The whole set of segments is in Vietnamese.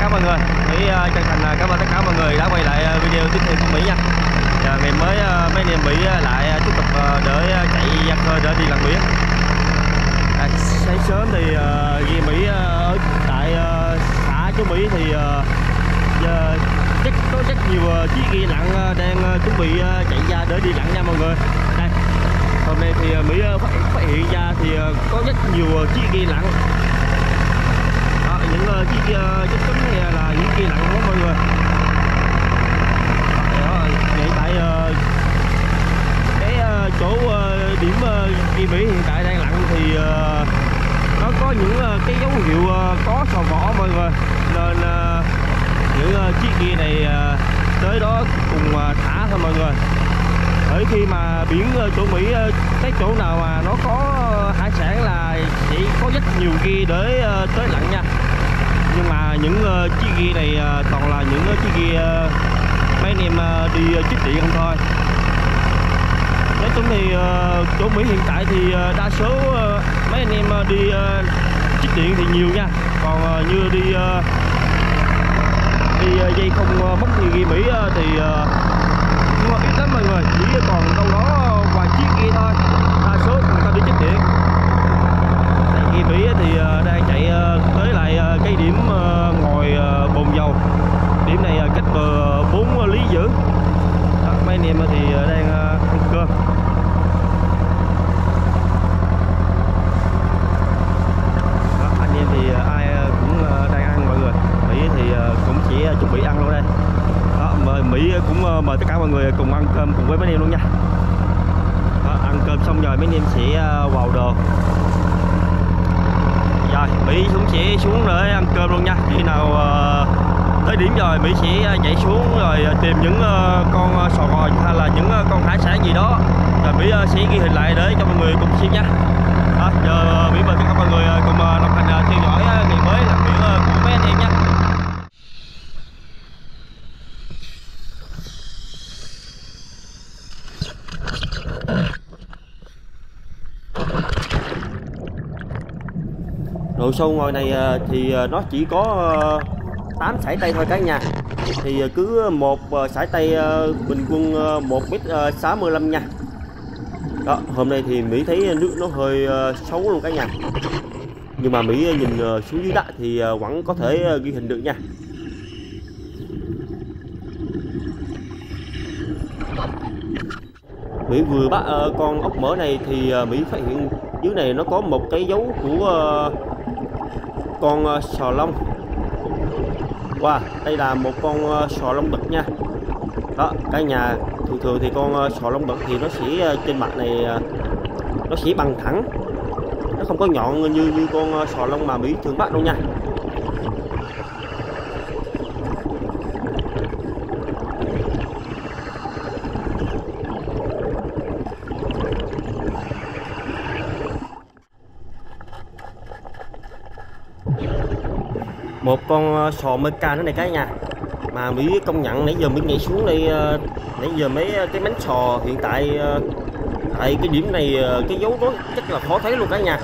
các mọi người. Mỹ chân thành cảm ơn tất cả mọi người đã quay lại video tiếp theo của Mỹ nha. Ngày mới mấy anh em Mỹ lại tiếp tục để chạy ra khơi để đi làm biển. Sáng sớm thì ghe Mỹ ở tại xã của Mỹ thì có rất nhiều chiếc ghe lặn đang chuẩn bị chạy ra để đi lặn nha mọi người. Đây, hôm nay thì Mỹ phát hiện ra thì có rất nhiều chiếc ghe lặn. Đó, những chiếc chất cứng này là những ghe lặn của mọi người. Hiện tại chỗ điểm ghe Mỹ hiện tại đang lặn thì nó có những cái dấu hiệu có sò mỏ mọi người, nên những chiếc ghe này tới đó cùng thả thôi mọi người. Bởi khi mà biển chỗ Mỹ, cái chỗ nào mà nó có hải sản là chỉ có rất nhiều ghe để tới lặn nha. Nhưng mà những chiếc ghe này toàn là những chiếc ghe mấy anh em đi chích điện không thôi. Nói chung thì chỗ Mỹ hiện tại thì đa số mấy anh em đi chích điện thì nhiều nha. Còn như đi dây không móc thì ghe Mỹ thì nhưng mà ít lắm mọi người, chỉ còn đâu đó vài chiếc ghe thôi, đa số người ta đi chích điện. Tại ghe Mỹ thì đang chạy tới lại cái điểm ngồi bồn dầu. Điểm này cách bờ 4 lý dữ. Mấy anh em thì đang ăn cơm. Đó, anh em thì ai cũng đang ăn mọi người. Mỹ thì cũng chỉ chuẩn bị ăn luôn đây. Đó, Mỹ cũng mời tất cả mọi người cùng ăn cơm cùng với mấy anh em luôn nha. Đó, ăn cơm xong rồi mấy anh em sẽ vào đồ. Rồi Mỹ cũng sẽ xuống để ăn cơm luôn nha. Khi nào tới điểm rồi Mỹ sẽ nhảy xuống rồi tìm những con sò ngòi hay là những con hải sản gì đó, rồi Mỹ sẽ ghi hình lại để cho mọi người cùng xem nha. Đó, giờ Mỹ mời tất cả mọi người cùng đồng hành theo dõi ngày mới làm biển của mấy anh em nha. Độ sâu ngòi này thì nó chỉ có 8 sải tay thôi cả nhà. Thì cứ một sải tay bình quân 1m65 nha. Đó, hôm nay thì Mỹ thấy nước nó hơi xấu luôn cả nhà. Nhưng mà Mỹ nhìn xuống dưới đất thì vẫn có thể ghi hình được nha. Mỹ vừa bắt con ốc mỡ này thì Mỹ phát hiện dưới này nó có một cái dấu của con sò lông. Wow, đây là một con sò lông đực nha. Đó, cả nhà, thường thì con sò lông đực thì nó sẽ trên mặt này nó sẽ bằng thẳng. Nó không có nhọn như con sò lông mà Mỹ thường bắt đâu nha. Một con sò meca nữa này cả nhà, mà Mỹ công nhận nãy giờ Mỹ nhảy xuống đây, nãy giờ mấy cái mánh sò hiện tại tại cái điểm này cái dấu nó chắc là khó thấy luôn cả nhà.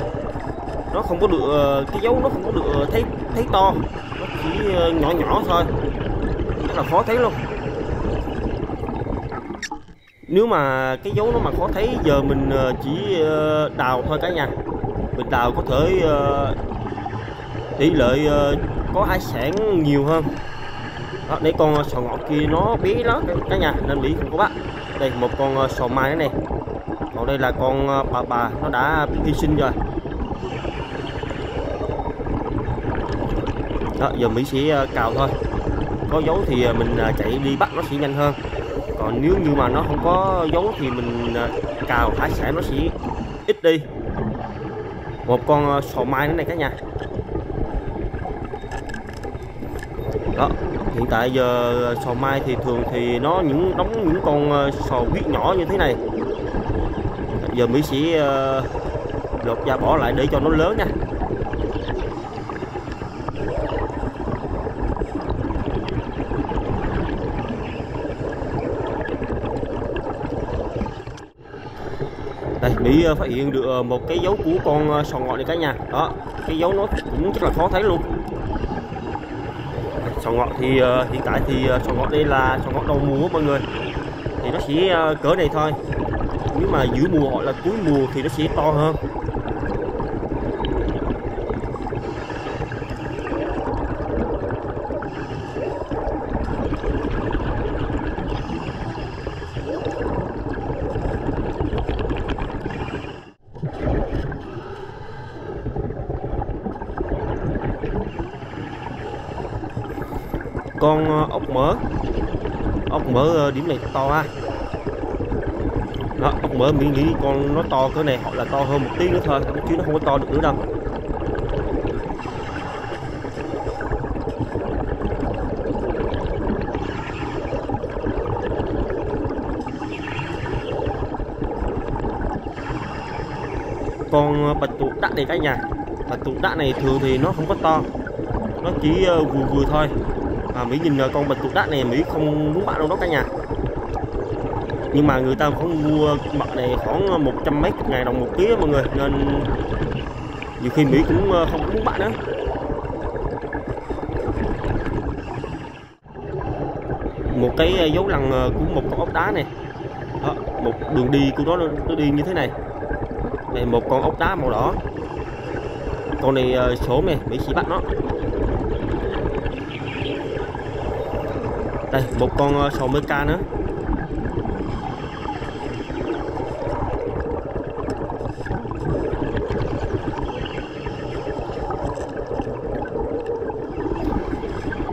Nó không có được, cái dấu nó không có được thấy to, nó chỉ nhỏ nhỏ thôi, rất là khó thấy luôn. Nếu mà cái dấu nó mà khó thấy, giờ mình chỉ đào thôi cả nhà. Mình đào có thể tỷ lệ có hải sản nhiều hơn. Đó, để con sò ngọt kia nó bé lắm cả nhà nên Mỹ không có bắt. Đây một con sò mai nữa này. Còn đây là con bà nó đã hy sinh rồi. Đó, giờ Mỹ sẽ cào thôi. Có dấu thì mình chạy đi bắt nó sẽ nhanh hơn. Còn nếu như mà nó không có dấu thì mình cào hải sản nó sẽ ít đi. Một con sò mai nữa này cả nhà. Đó, hiện tại giờ sò mai thì thường thì nó đóng những con sò huyết nhỏ như thế này. Giờ Mỹ sẽ lột da bỏ lại để cho nó lớn nha. Đây, Mỹ phát hiện được một cái dấu của con sò ngọt này cả nhà. Đó, cái dấu nó cũng rất là khó thấy luôn. sò ngọn thì hiện tại thì sò ngọn đây là sò ngọn đầu mùa mọi người, thì nó sẽ cỡ này thôi. Nếu mà giữa mùa hoặc là cuối mùa thì nó sẽ to hơn. Con ốc mỡ điểm này to ha. Đó, ốc mỡ mình nghĩ con nó to cỡ này hoặc là to hơn một tí nữa thôi chứ nó không có to được nữa đâu. Con bạch tuộc đắt này cả nhà, bạch tuộc đắt này thường thì nó không có to, nó chỉ vừa thôi. Mỹ nhìn con bạch tuộc đắt này Mỹ không muốn bạn đâu đó cả nhà. Nhưng mà người ta cũng mua mật này khoảng 100 mấy ngàn đồng một ký mọi người, nên nhiều khi Mỹ cũng không muốn bạn nữa. Một cái dấu lằn của một con ốc đá này đó, một đường đi của nó đi như thế này. Này một con ốc đá màu đỏ, con này số này Mỹ chỉ bắt nó. Đây một con sò meca nữa.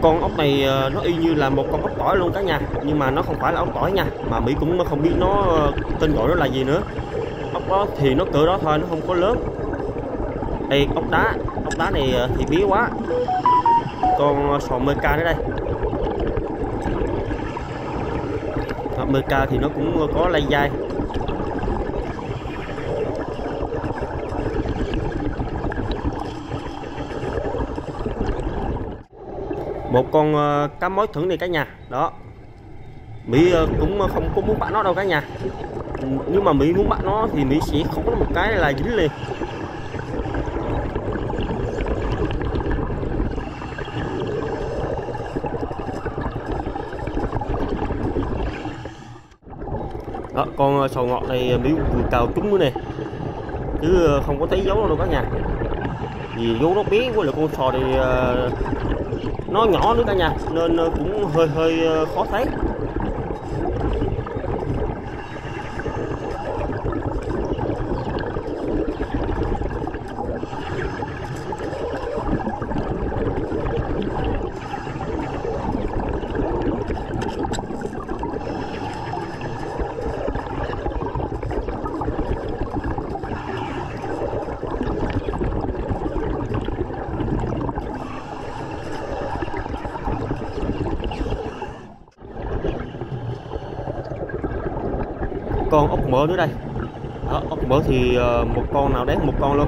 Con ốc này nó y như là một con ốc tỏi luôn cả nhà, nhưng mà nó không phải là ốc tỏi nha, mà Mỹ cũng không biết nó tên gọi nó là gì nữa. Ốc đó thì nó cỡ đó thôi, nó không có lớn. Đây ốc đá này thì bé quá. Con sò meca nữa đây. Meca thì nó cũng có lay dai. Một con cá mối thử này cả nhà đó, Mỹ cũng không có muốn bắt nó đâu cả nhà. Nhưng mà Mỹ muốn bắt nó thì Mỹ sẽ không có một cái là dính liền. Đó, con sò ngọt này Mỹ vừa cào trúng nữa nè, chứ không có thấy dấu đâu cả nhà, vì dấu nó bé quá. Là con sò này nó nhỏ nữa cả nhà, nên cũng hơi khó thấy. Con ốc mỡ nữa đây. Đó, ốc mỡ thì một con nào đấy một con luôn,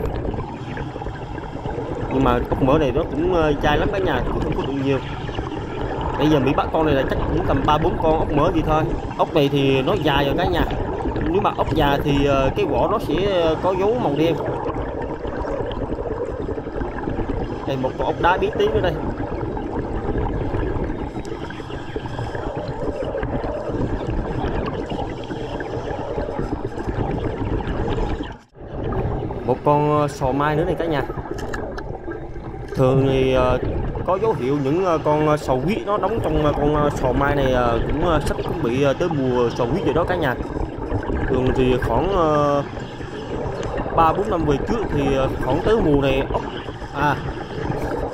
nhưng mà ốc mỡ này nó cũng chai lắm cả nhà, cũng không có được nhiều. Bây giờ Mỹ bắt con này là chắc cũng tầm 3-4 con ốc mỡ gì thôi. Ốc này thì nó dài rồi cả nhà, nếu mà ốc già thì cái vỏ nó sẽ có dấu màu đen. Đây một con ốc đá bí tí nữa đây. Một con sò mai nữa này cả nhà. Thường thì có dấu hiệu những con sò quý nó đóng trong con sò mai này cũng sắp chuẩn bị tới mùa sò quý rồi đó cả nhà. Thường thì khoảng 3-4 năm về trước thì khoảng tới mùa này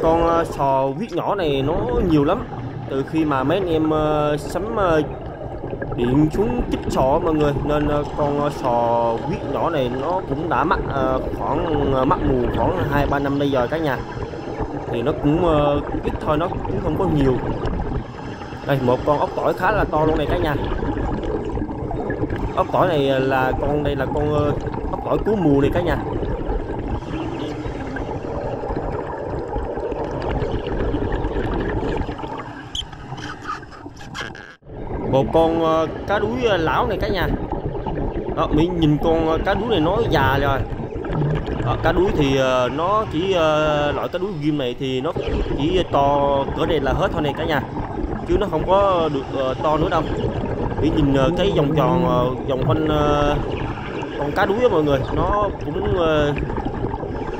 con sò quý nhỏ này nó nhiều lắm. Từ khi mà mấy anh em sắm điện xuống chích sò mọi người, nên con sò huyết nhỏ này nó cũng đã mắc mù khoảng 2-3 năm bây giờ cả nhà, thì nó cũng ít thôi, nó cũng không có nhiều. Đây một con ốc tỏi khá là to luôn này cả nhà. Ốc tỏi này là con, đây là con ốc tỏi cuối mùa này cả nhà. Một con cá đuối lão này cả nhà. Đó, mình nhìn con cá đuối này nó già rồi. Đó, cá đuối thì nó chỉ loại cá đuối ghim này thì nó chỉ to cỡ này là hết thôi này cả nhà, chứ nó không có được to nữa đâu. Để nhìn cái vòng tròn vòng quanh con cá đuối đó mọi người, nó cũng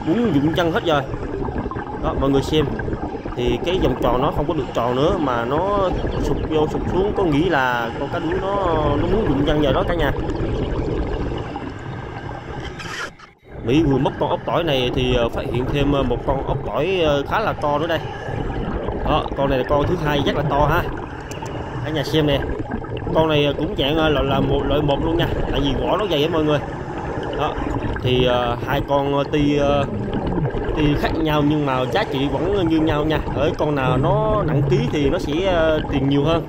muốn dụng chân hết rồi đó mọi người. Xem thì cái vòng tròn nó không có được tròn nữa mà nó sụp vô sụp xuống, có nghĩa là con cá đuối nó muốn dụng chân vào đó cả nhà. Mỹ vừa mất con ốc tỏi này thì phát hiện thêm một con ốc tỏi khá là to nữa đây. Đó, con này là con thứ hai rất là to ha cả nhà. Xem nè, con này cũng dạng là một loại một luôn nha, tại vì vỏ nó dày á mọi người. Đó thì hai con tuy khác nhau nhưng mà giá trị vẫn như nhau nha. Ở con nào nó nặng ký thì nó sẽ tiền nhiều hơn.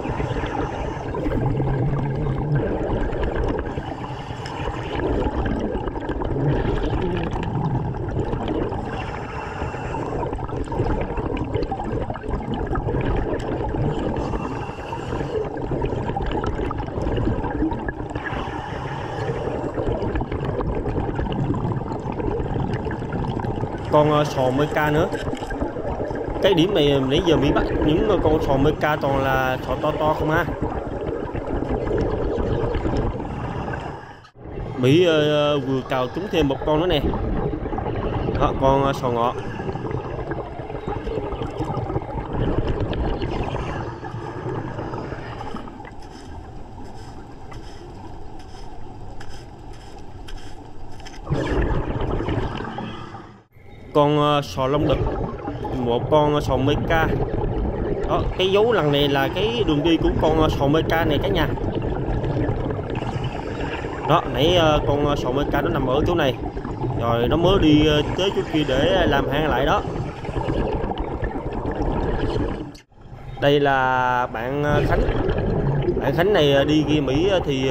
Con sò Meca nữa. Cái điểm này nãy giờ Mỹ bắt những con sò Meca toàn là sò to to không ha. Mỹ vừa cào trúng thêm một con nữa nè. Đó, con sò ngọ. Con sò lông đực, một con sò Meca. Đó, cái dấu lần này là cái đường đi của con sò Meca này cả nhà. Đó, nãy con sò Meca nó nằm ở chỗ này, rồi nó mới đi tới chỗ kia để làm hang lại đó. Đây là bạn Khánh. Bạn Khánh này đi ghi Mỹ thì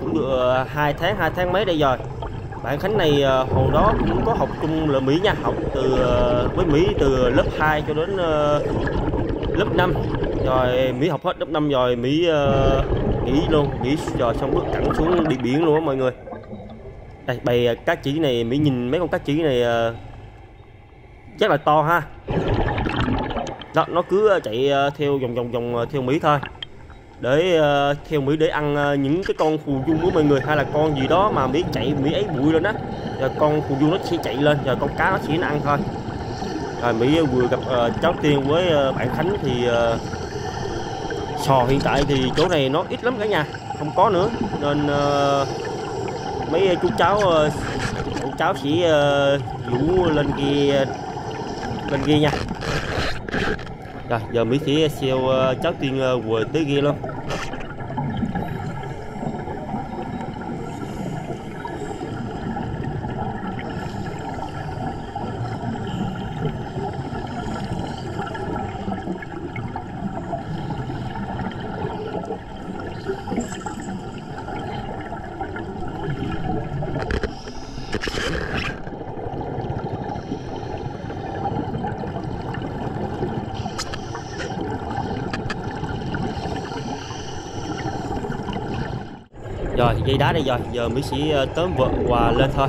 cũng được 2 tháng mấy đây rồi. Bạn Khánh này hồi đó cũng có học chung là Mỹ nha, học với Mỹ từ lớp 2 cho đến lớp 5. Rồi Mỹ học hết lớp 5 rồi Mỹ nghỉ luôn, nghỉ rồi xong bước thẳng xuống đi biển luôn á mọi người. Đây bầy cá chỉ này, Mỹ nhìn mấy con cá chỉ này chắc là to ha. Đó, nó cứ chạy theo vòng theo Mỹ thôi, để theo Mỹ để ăn những cái con phù du của mọi người, hay là con gì đó mà Mỹ chạy Mỹ ấy bụi lên đó, rồi con phù du nó sẽ chạy lên rồi con cá nó sẽ ăn thôi. Rồi Mỹ vừa gặp cháu Tiên với bạn Khánh thì sò hiện tại thì chỗ này nó ít lắm cả nhà, không có nữa, nên mấy chú cháu sẽ vũ lên kia nha. Rồi, giờ Mỹ sẽ xeo cháu Tiên vừa tới kia luôn. Rồi dây đá đây rồi, giờ Mỹ sẽ tóm vợ và lên thôi.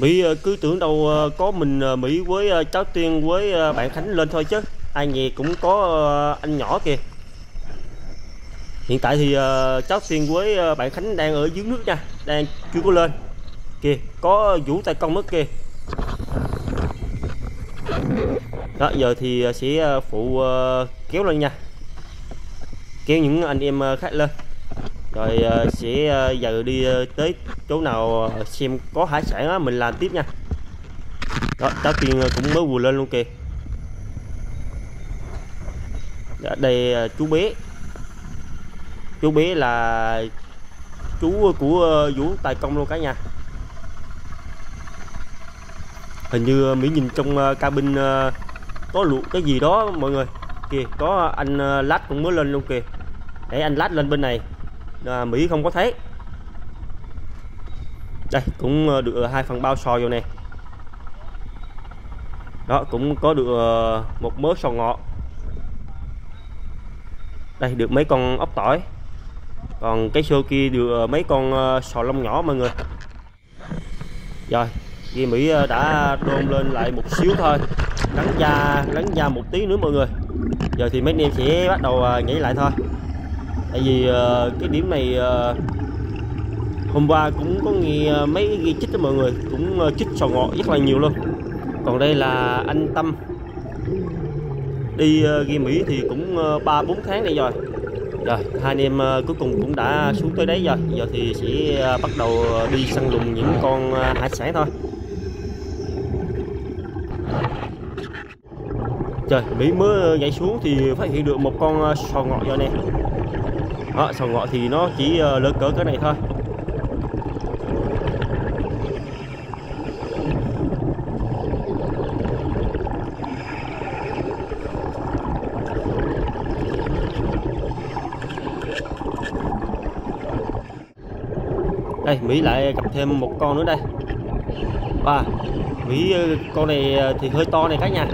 Mỹ cứ tưởng đâu có mình Mỹ với cháu Tiên với bạn Khánh lên thôi chứ, ai nhì cũng có anh nhỏ kìa. Hiện tại thì cháu Tiên với bạn Khánh đang ở dưới nước nha, đang chưa có lên. Kìa, có Vũ Tài con mất kìa. Đó, giờ thì sẽ phụ kéo lên nha, kéo những anh em khác lên. Rồi sẽ giờ đi tới chỗ nào xem có hải sản đó, mình làm tiếp nha. Đó, cháu Tiên cũng mới vừa lên luôn kìa. Đó, đây chú bé. Chú bé là chú của Vũ Tài Công luôn cả nhà. Hình như Mỹ nhìn trong cabin có luộc cái gì đó mọi người. Kìa, có anh Lát cũng mới lên luôn kìa. Để anh Lát lên bên này à, Mỹ không có thấy. Đây cũng được 2 phần bao sò vô nè. Đó cũng có được một mớ sò ngọt. Đây được mấy con ốc tỏi. Còn cái xô kia được mấy con sò lông nhỏ mọi người. Rồi ghi Mỹ đã đôn lên lại một xíu thôi, lắng da một tí nữa mọi người. Giờ thì mấy anh em sẽ bắt đầu nhảy lại thôi. Tại vì cái điểm này hôm qua cũng có nghe mấy ghi chích đó mọi người, cũng chích sò ngọt rất là nhiều luôn. Còn đây là anh Tâm đi ghi Mỹ thì cũng 3-4 tháng đây rồi. Rồi hai anh em cuối cùng cũng đã xuống tới đấy rồi. Giờ thì sẽ bắt đầu đi săn lùng những con hải sản thôi. Trời, Mỹ mới nhảy xuống thì phát hiện được một con sò ngọ rồi nè. Đó, sò ngọ thì nó chỉ lỡ cỡ cái này thôi. Đây, Mỹ lại gặp thêm một con nữa đây. Và Mỹ con này thì hơi to này cả nhà.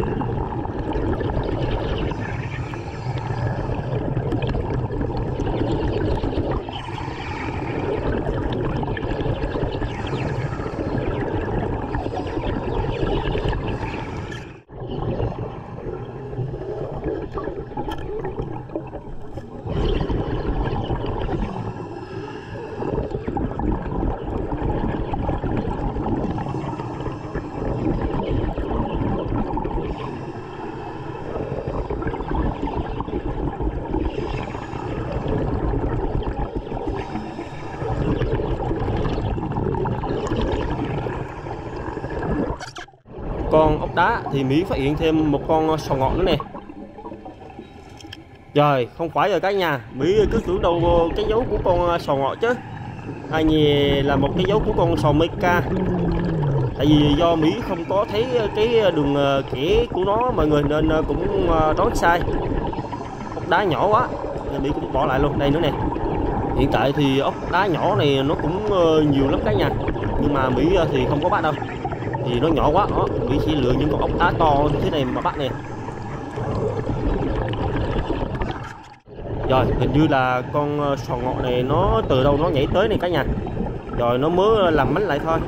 Con ốc đá thì Mỹ phát hiện thêm một con sò ngọt nữa nè. Rồi không phải rồi cả nhà, Mỹ cứ tưởng đâu cái dấu của con sò ngọt chứ, hay nhì là một cái dấu của con sò meca. Tại vì do Mỹ không có thấy cái đường kẻ của nó mọi người nên cũng đoán sai. Ốc đá nhỏ quá nên Mỹ cũng bỏ lại luôn. Đây nữa nè. Hiện tại thì ốc đá nhỏ này nó cũng nhiều lắm cả nhà, nhưng mà Mỹ thì không có bắt đâu. Thì nó nhỏ quá, đó, Mỹ chỉ lựa những con ốc đá to như thế này mà bắt nè. Rồi, hình như là con sò ngọ này nó từ đâu nó nhảy tới này cả nhà. Rồi nó mới làm mánh lại thôi.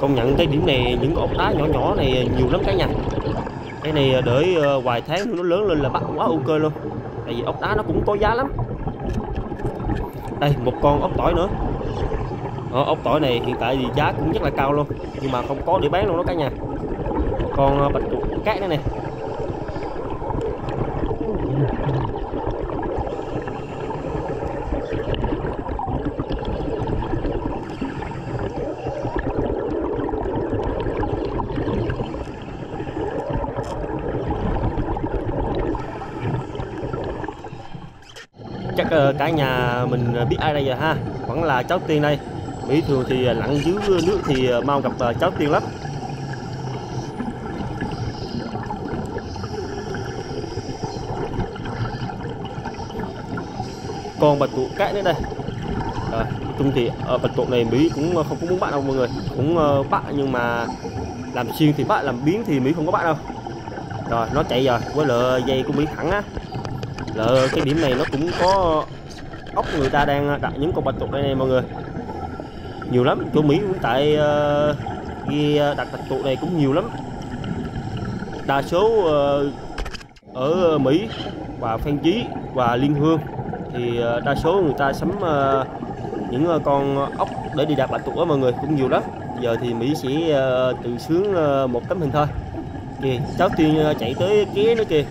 Công nhận cái điểm này những ốc đá nhỏ nhỏ này nhiều lắm cả nhà. Cái này để vài tháng nó lớn lên là bắt quá ok luôn. Tại vì ốc đá nó cũng có giá lắm. Đây một con ốc tỏi nữa. Ở ốc tỏi này hiện tại thì giá cũng rất là cao luôn, nhưng mà không có để bán luôn đó cả nhà. Con bạch tuộc cát nữa nè. Cả nhà mình biết ai đây giờ ha, vẫn là cháu Tiên đây. Mỹ thường thì lặn dưới nước thì mau gặp cháu Tiên lắm. Con bạch tuộc cát nữa đây. Chung thì bạch tuộc này Mỹ cũng không có muốn bắt đâu mọi người, cũng bắt nhưng mà làm xuyên thì bắt, làm biến thì Mỹ không có bắt đâu. Rồi nó chạy rồi với lựa dây của Mỹ thẳng á. Lỡ cái điểm này nó cũng có ốc, người ta đang đặt những con bạch tuộc đây này mọi người. Nhiều lắm, chỗ Mỹ cũng tại ghi đặt bạch tuộc này cũng nhiều lắm. Đa số ở Mỹ và Phan Chí và Liên Hương thì đa số người ta sắm những con ốc để đi đặt bạch tuộc mọi người, cũng nhiều lắm. Giờ thì Mỹ sẽ tự sướng một tấm hình thôi. Kìa, cháu Tiên chạy tới kia nữa kìa.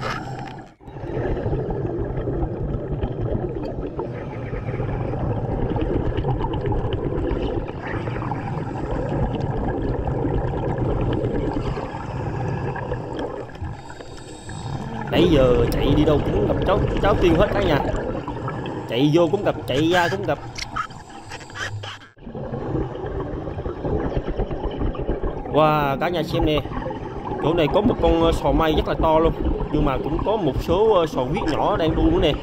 Nãy giờ chạy đi đâu cũng gặp cháu Tiên hết cả nhà. Chạy vô cũng gặp, chạy ra cũng gặp. Wow, cả nhà xem nè, chỗ này có một con sò mây rất là to luôn, nhưng mà cũng có một số sò huyết nhỏ đang bu nữa nè.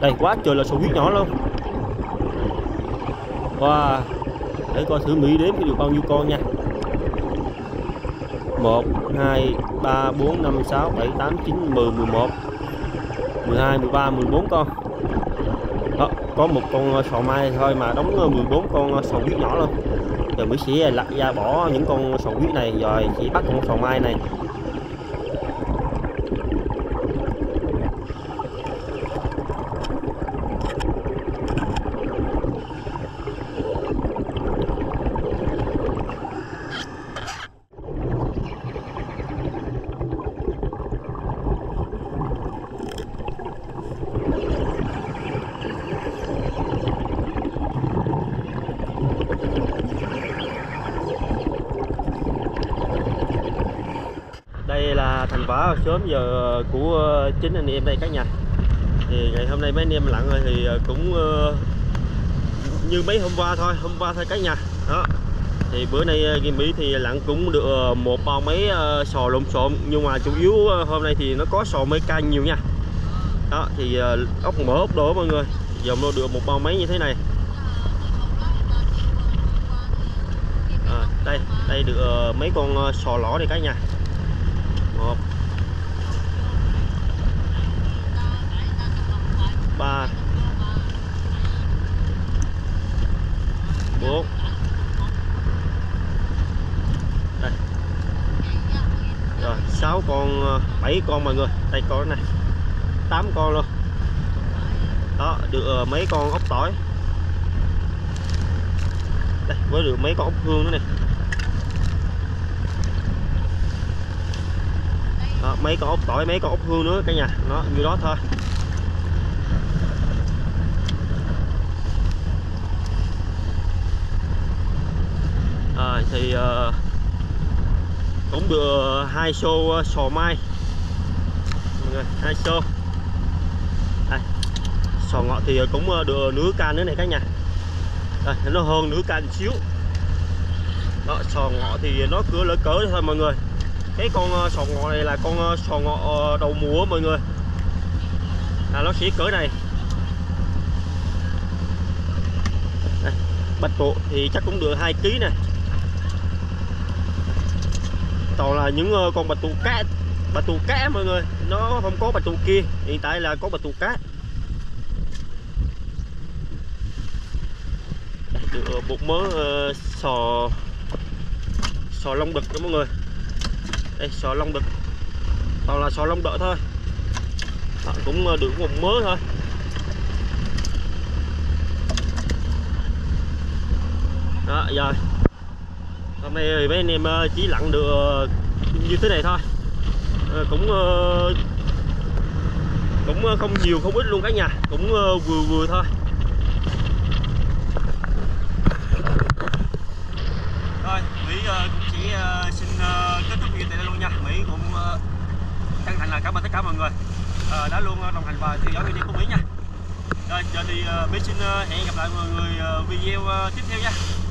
Đây quá trời là sò huyết nhỏ luôn. Wow, để coi thử Mỹ đếm được bao nhiêu con nha. 1, 2, 3, 4, 5, 6, 7, 8, 9, 10, 11, 12, 13, 14 con. Đó, có một con sò mây thôi mà đóng 14 con sò huyết nhỏ luôn. Rồi Mỹ sẽ lặt ra bỏ những con sò huyết này, rồi chỉ bắt con sò mai này. Đây là thành quả sớm giờ của chính anh em đây các nhà. Thì ngày hôm nay mấy anh em lặn rồi thì cũng như mấy hôm qua thôi các nhà. Đó. Thì bữa nay ghi Mỹ thì lặn cũng được một bao mấy sò lộn xộn, nhưng mà chủ yếu hôm nay thì nó có sò mê ca nhiều nha. Đó thì ốc mở ốc đổ mọi người, dòm vô được một bao mấy như thế này. À, đây được mấy con sò lỏ này các nhà. Một, 3, 4. Đây. Rồi 6 con, 7 con mọi người. Đây con này 8 con luôn. Đó, được mấy con ốc tỏi. Đây, mới được mấy con ốc hương nữa này. Đó, mấy con ốc tỏi, mấy con ốc hương nữa cả nhà, nó như đó thôi. À, thì cũng được 2 xô sò mai mọi người, 2 xô. Đây, sò ngọ thì cũng được nửa can nữa này cả nhà. Đây, nó hơn nửa can xíu. Đó, sò ngọ thì nó cứ lỡ cỡ thôi mọi người. Cái con sò ngọ này là con sò ngọ đầu mùa mọi người, là nó sẽ cỡ này. Đây, bạch tuộc thì chắc cũng được 2 kg này. Toàn là những con bạch tuộc cá mọi người, nó không có bạch tuộc kia, hiện tại là có bạch tuộc cá. Đây, được một mớ sò lông đực đó mọi người. Đây, sò lông đực, toàn là sò lông đực thôi. Đó, cũng được một mớ thôi. Đó, rồi hôm nay thì mấy anh em chỉ lặn được như thế này thôi, cũng không nhiều không ít luôn cả nhà, cũng vừa thôi. Rồi Mỹ cũng chỉ xin kết thúc video tại đây luôn nha. Mỹ cũng chân thành là cảm ơn tất cả mọi người đã luôn đồng hành và theo dõi video của Mỹ nha. Rồi giờ thì Mỹ xin hẹn gặp lại mọi người video tiếp theo nha.